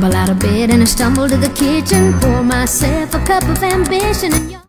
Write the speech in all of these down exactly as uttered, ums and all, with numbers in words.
tumble out of bed and I stumble to the kitchen, pour myself a cup of ambition and you're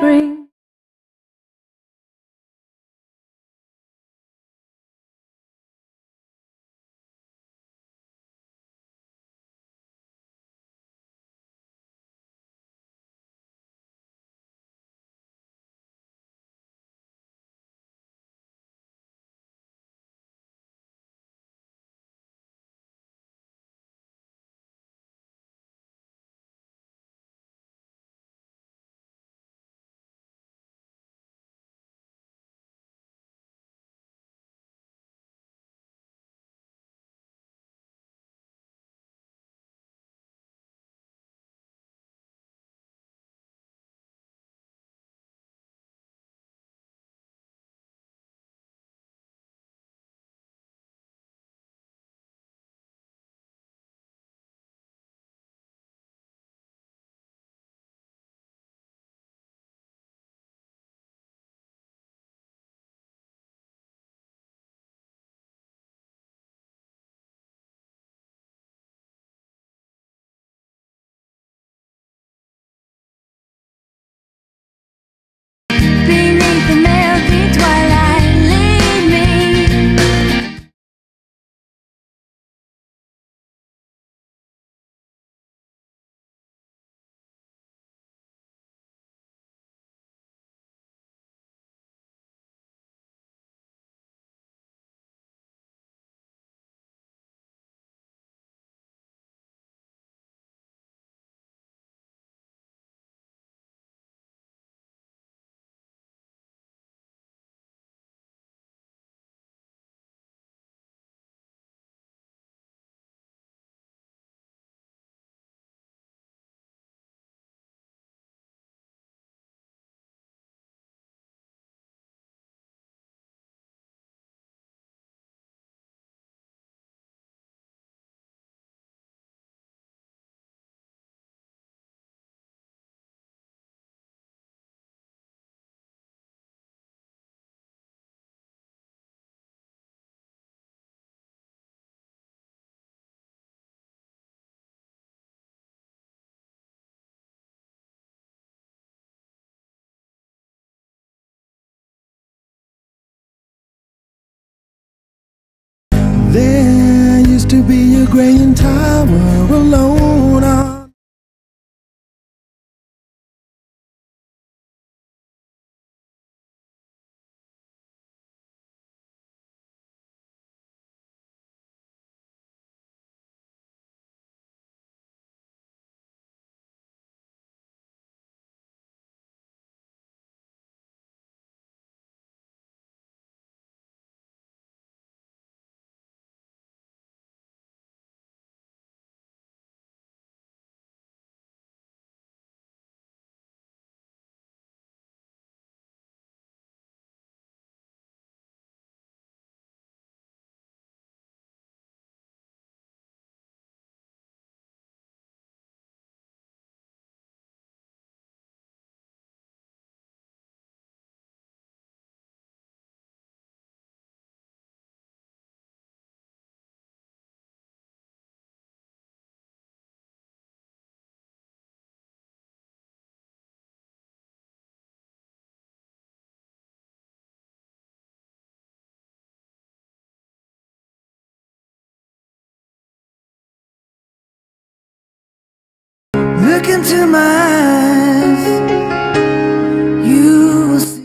bring. There used to be a grand tower alone on Look into my eyes, you will see.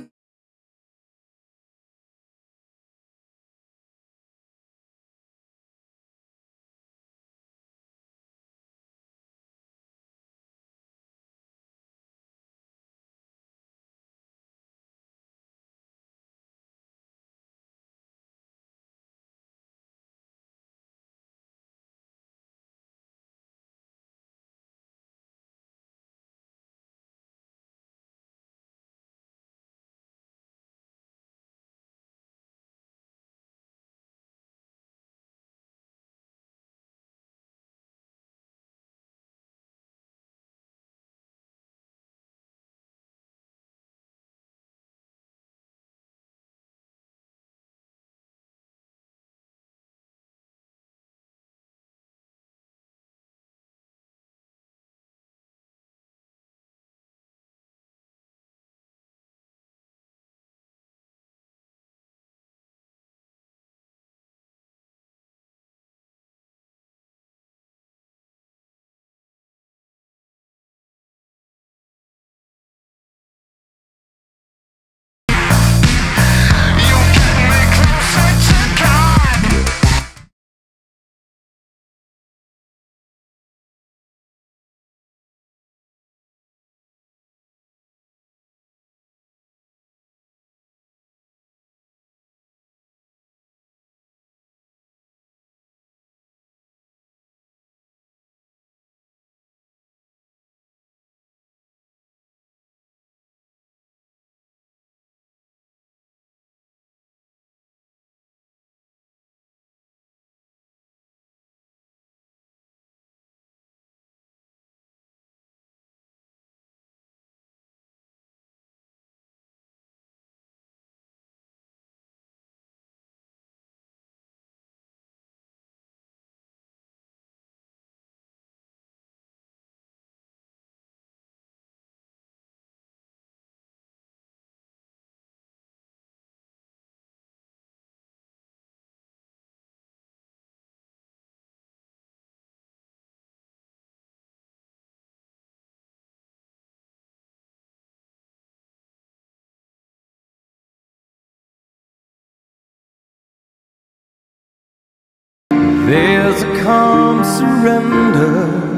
surrender.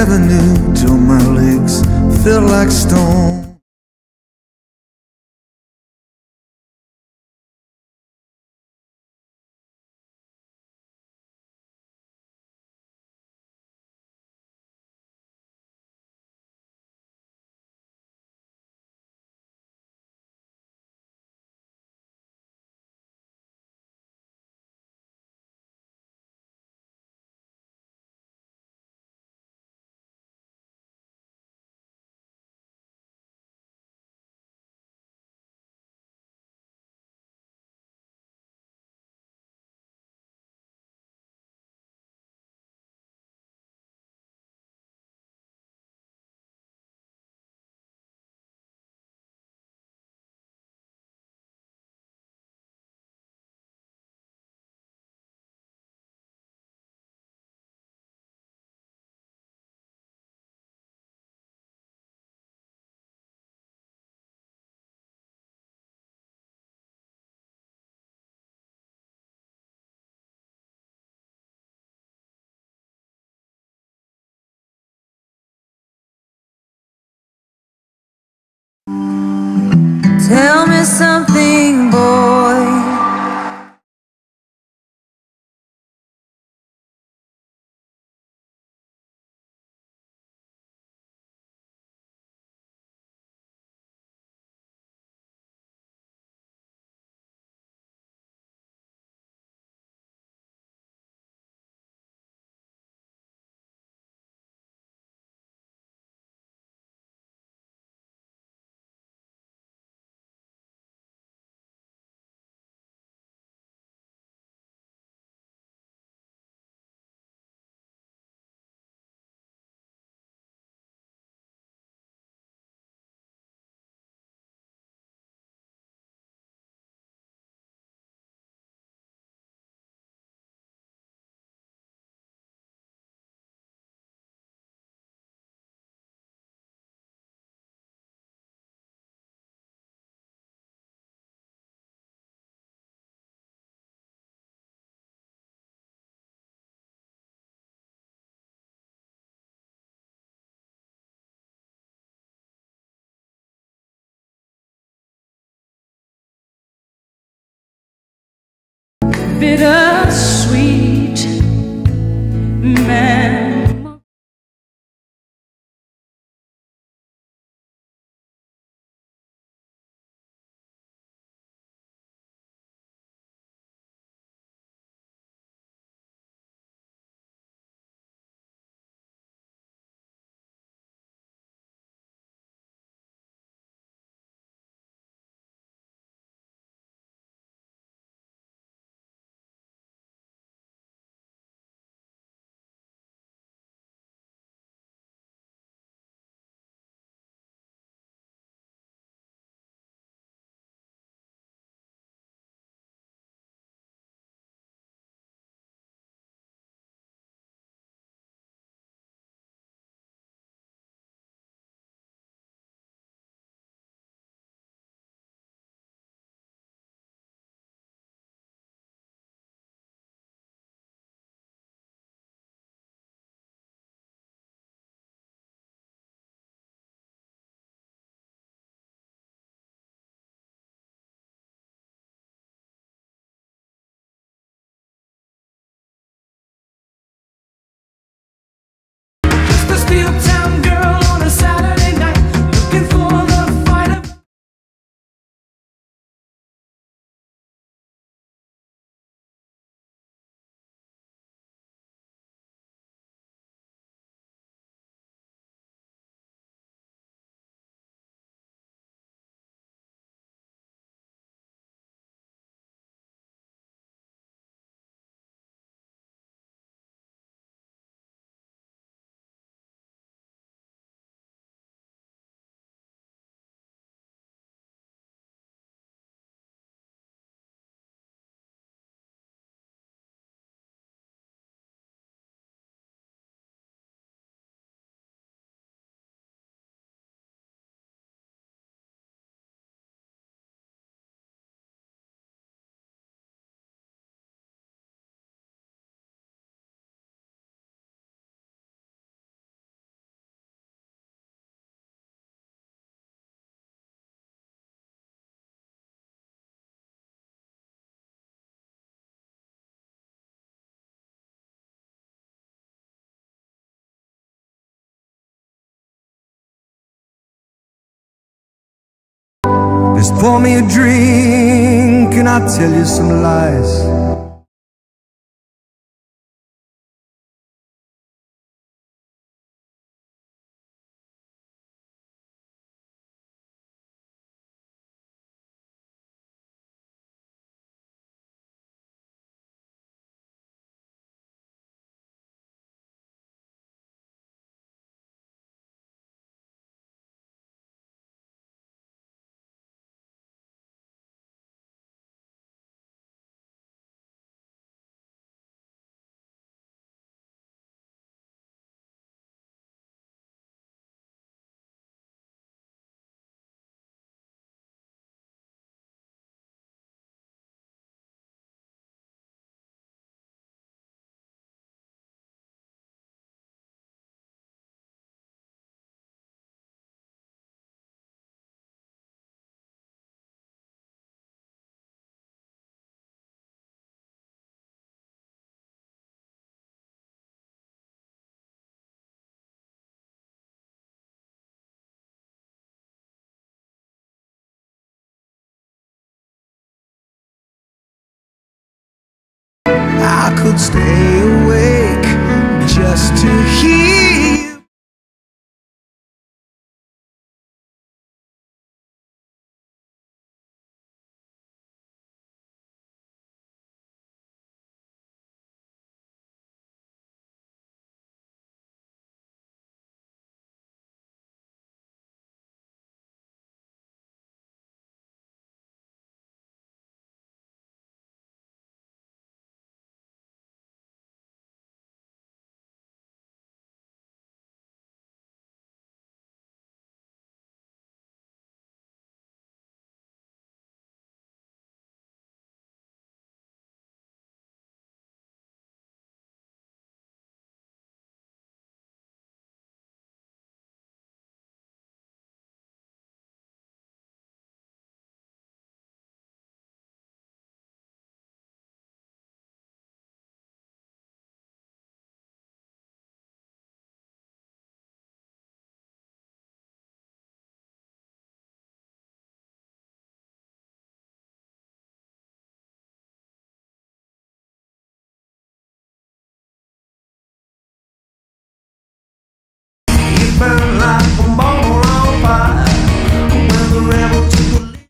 Avenue till my legs feel like stone. Tell me something, boy. Bittersweet man. Just pour me a drink and I'll tell you some lies. I could stay awake just to hear you. Burn like a bomb on fire when the rebel took the lead.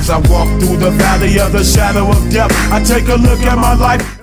As I walk through the valley of the shadow of death, I take a look at my life.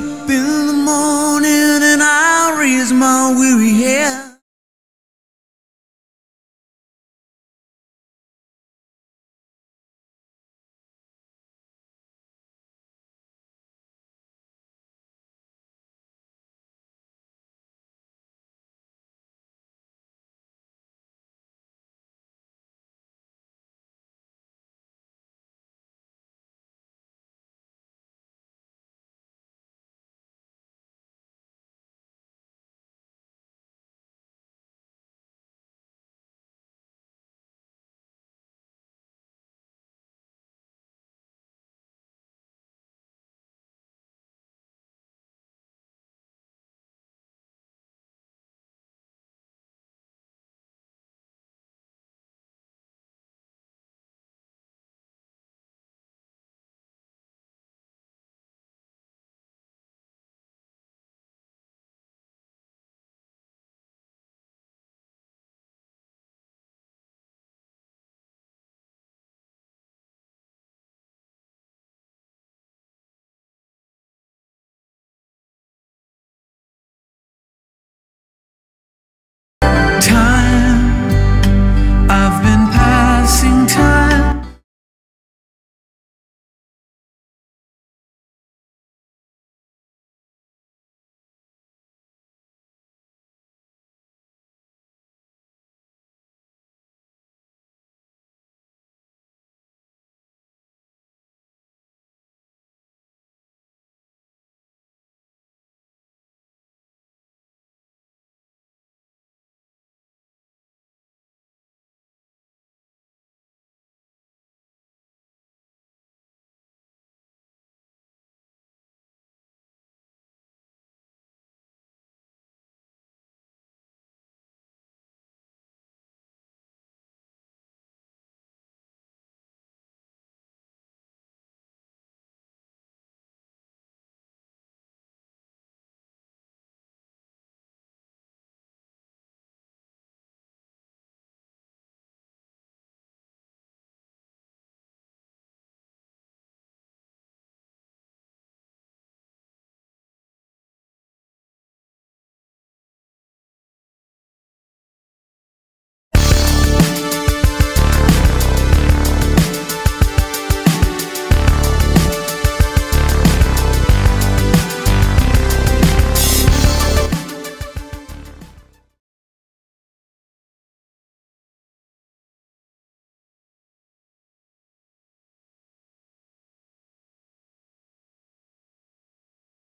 up in